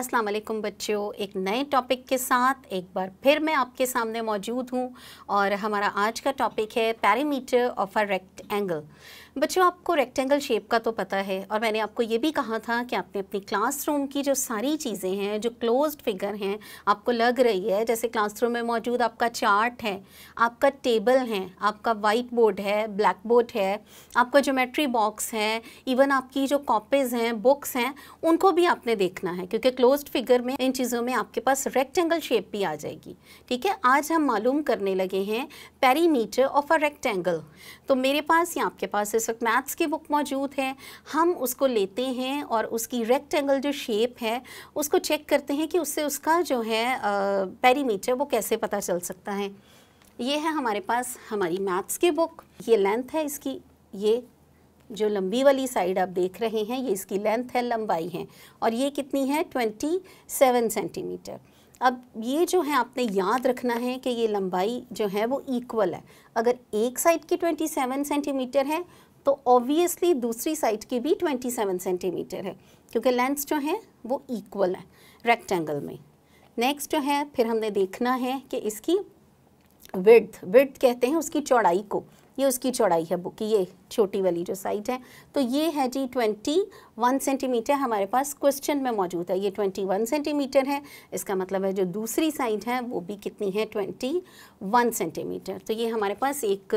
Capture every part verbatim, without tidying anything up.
अस्सलाम वालेकुम बच्चों, एक नए टॉपिक के साथ एक बार फिर मैं आपके सामने मौजूद हूँ और हमारा आज का टॉपिक है पैरामीटर ऑफ अ रेक्टेंगल। बच्चों, आपको रेक्टेंगल शेप का तो पता है और मैंने आपको ये भी कहा था कि आपने अपनी क्लासरूम की जो सारी चीज़ें हैं, जो क्लोज्ड फिगर हैं, आपको लग रही है जैसे क्लासरूम में मौजूद आपका चार्ट है, आपका टेबल है, आपका वाइट बोर्ड है, ब्लैक बोर्ड है, आपका ज्योमेट्री बॉक्स है, इवन आपकी जो कॉपीज़ हैं, बुक्स हैं, उनको भी आपने देखना है क्योंकि क्लोज्ड फिगर में इन चीज़ों में आपके पास रेक्टेंगल शेप भी आ जाएगी। ठीक है, आज हम मालूम करने लगे हैं पेरीमीटर ऑफ अ रेक्टेंगल। तो मेरे पास या आपके पास इस वक्त मैथ्स की बुक मौजूद है, हम उसको लेते हैं और उसकी रेक्टेंगल जो शेप है उसको चेक करते हैं कि उससे उसका जो है पेरीमीटर वो कैसे पता चल सकता है। ये है हमारे पास हमारी मैथ्स की बुक, ये लेंथ है इसकी, ये जो लंबी वाली साइड आप देख रहे हैं ये इसकी लेंथ है, लंबाई है, और ये कितनी है सत्ताईस सेंटीमीटर। अब ये जो है आपने याद रखना है कि ये लंबाई जो है वो इक्वल है, अगर एक साइड की सत्ताईस सेंटीमीटर है तो ऑब्वियसली दूसरी साइड की भी सत्ताईस सेंटीमीटर है क्योंकि लेंथ जो है वो इक्वल है रेक्टेंगल में। नेक्स्ट जो है फिर हमने देखना है कि इसकी विड्थ, विड्थ कहते हैं उसकी चौड़ाई को, ये उसकी चौड़ाई है बुक की, ये छोटी वाली जो साइड है, तो ये है जी इक्कीस सेंटीमीटर हमारे पास क्वेश्चन में मौजूद है, ये इक्कीस सेंटीमीटर है, इसका मतलब है जो दूसरी साइड है वो भी कितनी है इक्कीस सेंटीमीटर। तो ये हमारे पास एक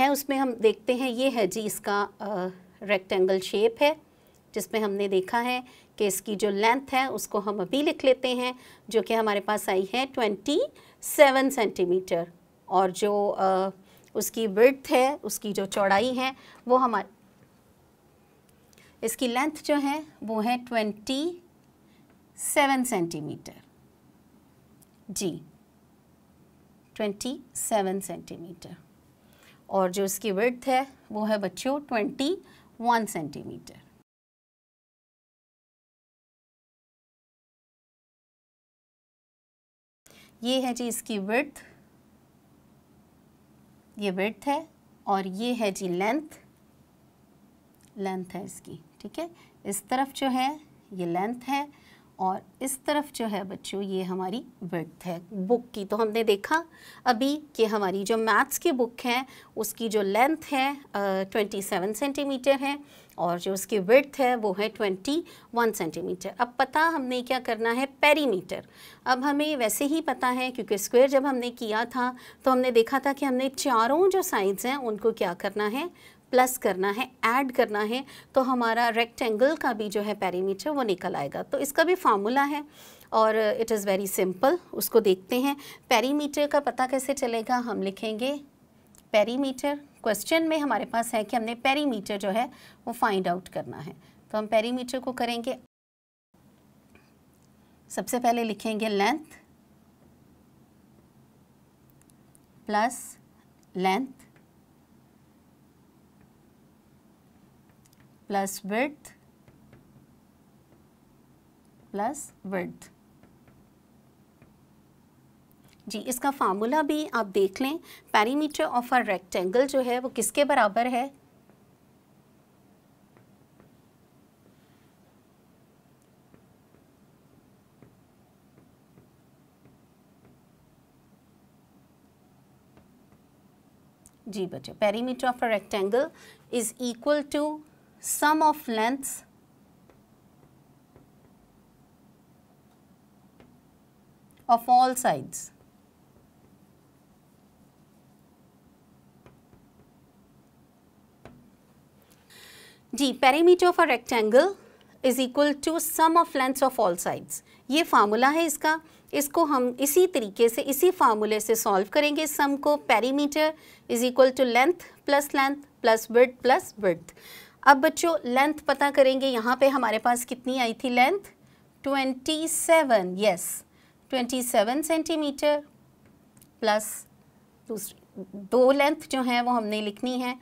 है, उसमें हम देखते हैं ये है जी इसका रेक्टेंगल शेप है जिसमें हमने देखा है कि इसकी जो लेंथ है उसको हम अभी लिख लेते हैं जो कि हमारे पास आई है सत्ताईस सेंटीमीटर, और जो आ, उसकी विड्थ है, उसकी जो चौड़ाई है वो हमारे, इसकी लेंथ जो है वो है सत्ताईस सेंटीमीटर जी, सत्ताईस सेंटीमीटर, और जो इसकी विड्थ है वो है बच्चों इक्कीस सेंटीमीटर। ये है जी इसकी विड्थ, ये विड्थ है, और ये है जी लेंथ, लेंथ है इसकी। ठीक है, इस तरफ जो है ये लेंथ है और इस तरफ जो है बच्चों ये हमारी विड्थ है बुक की। तो हमने देखा अभी कि हमारी जो मैथ्स की बुक है उसकी जो लेंथ है सत्ताईस सेंटीमीटर है और जो उसकी विड्थ है वो है इक्कीस सेंटीमीटर। अब पता हमने क्या करना है, पेरीमीटर। अब हमें वैसे ही पता है क्योंकि स्क्वायर जब हमने किया था तो हमने देखा था कि हमने चारों जो साइड्स हैं उनको क्या करना है, प्लस करना है, ऐड करना है, तो हमारा रेक्टेंगल का भी जो है पेरीमीटर वो निकल आएगा। तो इसका भी फार्मूला है और इट इज़ वेरी सिंपल, उसको देखते हैं। पेरीमीटर का पता कैसे चलेगा, हम लिखेंगे पेरीमीटर, क्वेश्चन में हमारे पास है कि हमने पेरीमीटर जो है वो फाइंड आउट करना है, तो हम पेरीमीटर को करेंगे, सबसे पहले लिखेंगे length plus length plus width plus width जी। इसका फार्मूला भी आप देख लें, पेरीमीटर ऑफ अ रेक्टेंगल जो है वो किसके बराबर है, जी बच्चों, perimeter of a rectangle is equal to sum of lengths of all sides जी। Perimeter of a rectangle is equal to sum of lengths of all sides, ये फार्मूला है इसका। इसको हम इसी तरीके से, इसी फार्मूले से सॉल्व करेंगे सम को। Perimeter is equal to length plus length plus width plus width. अब बच्चों लेंथ पता करेंगे, यहाँ पे हमारे पास कितनी आई थी लेंथ, सत्ताईस, यस सत्ताईस सेंटीमीटर, प्लस दूसरी दो लेंथ जो है वो हमने लिखनी है,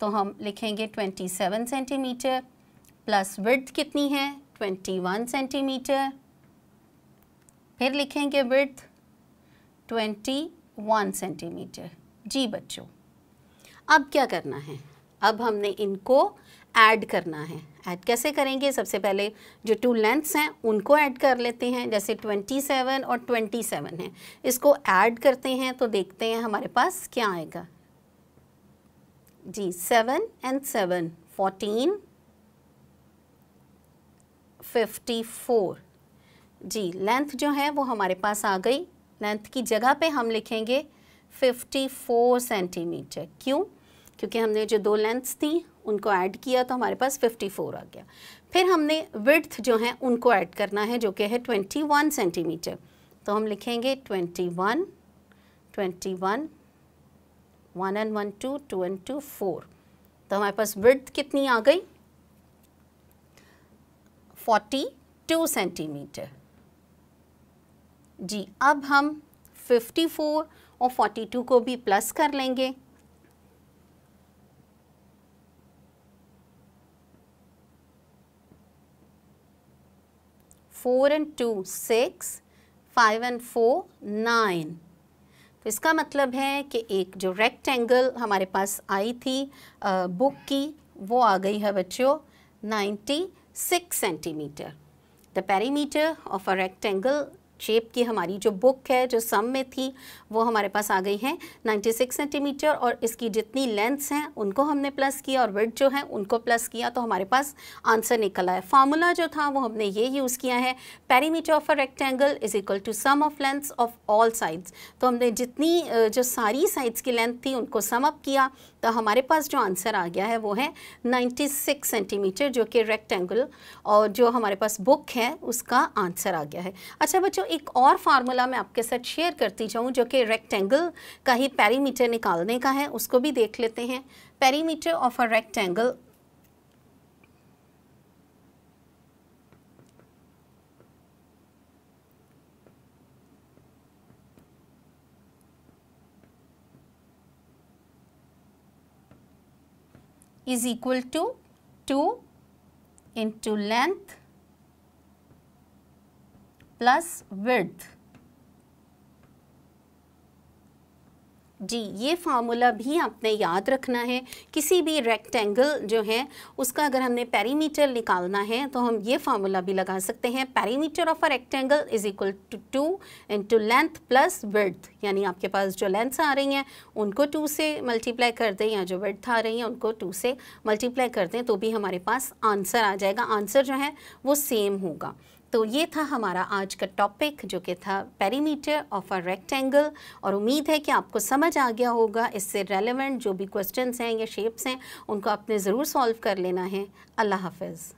तो हम लिखेंगे सत्ताईस सेंटीमीटर प्लस विड्थ कितनी है इक्कीस सेंटीमीटर, फिर लिखेंगे विड्थ इक्कीस सेंटीमीटर जी। बच्चों अब क्या करना है, अब हमने इनको ऐड करना है। ऐड कैसे करेंगे? सबसे पहले जो टू लेंथ्स हैं उनको ऐड कर लेते हैं, जैसे सत्ताईस और सत्ताईस हैं, इसको ऐड करते हैं तो देखते हैं हमारे पास क्या आएगा जी। Seven and seven, fourteen, fifty four जी। लेंथ जो है वो हमारे पास आ गई, लेंथ की जगह पे हम लिखेंगे चौवन सेंटीमीटर। क्यों? क्योंकि हमने जो दो लेंथ्स थी उनको ऐड किया तो हमारे पास चौवन आ गया। फिर हमने विड्थ जो है उनको ऐड करना है जो कि है इक्कीस सेंटीमीटर, तो हम लिखेंगे इक्कीस, इक्कीस, one and one two, two and two four, तो हमारे पास विड्थ कितनी आ गई? बयालीस सेंटीमीटर जी। अब हम चौवन और बयालीस को भी प्लस कर लेंगे four and two six, five and four nine. तो इसका मतलब है कि एक जो रेक्टेंगल हमारे पास आई थी आ, बुक की, वो आ गई है बच्चों छियानवे centimetre. The perimeter of a rectangle shape की हमारी जो बुक है जो सम में थी वो हमारे पास आ गई है छियानवे सेंटीमीटर, और इसकी जितनी लेंथ्स हैं उनको हमने प्लस किया और विड्थ जो है उनको प्लस किया तो हमारे पास आंसर निकला है। फार्मूला जो था वो हमने ये यूज़ किया है, perimeter of a rectangle is equal to sum of lengths of all sides. तो हमने जितनी जो सारी साइड्स की लेंथ थी उनको सम अप किया तो हमारे पास जो आंसर आ गया है वो है छियानवे सेंटीमीटर, जो कि रेक्टेंगल और जो हमारे पास बुक है उसका आंसर आ गया है। अच्छा बच्चों, एक और फार्मूला मैं आपके साथ शेयर करती जाऊँ जो कि रेक्टेंगल का ही पेरीमीटर निकालने का है, उसको भी देख लेते हैं। Perimeter of a rectangle is equal to two into length plus width जी। ये फार्मूला भी आपने याद रखना है, किसी भी रेक्टेंगल जो है उसका अगर हमने पेरीमीटर निकालना है तो हम ये फार्मूला भी लगा सकते हैं, perimeter of a rectangle is equal to two into length plus width. यानी आपके पास जो लेंथ्स आ रही हैं उनको टू से मल्टीप्लाई कर दें या जो विड्थ आ रही हैं उनको टू से मल्टीप्लाई कर दें तो भी हमारे पास आंसर आ जाएगा। आंसर जो है वो सेम होगा। तो ये था हमारा आज का टॉपिक जो कि था पेरीमीटर ऑफ अ रेक्टेंगल, और उम्मीद है कि आपको समझ आ गया होगा। इससे रेलेवेंट जो भी क्वेश्चंस हैं या शेप्स हैं उनको आपने ज़रूर सॉल्व कर लेना है। अल्लाह हाफ़िज़।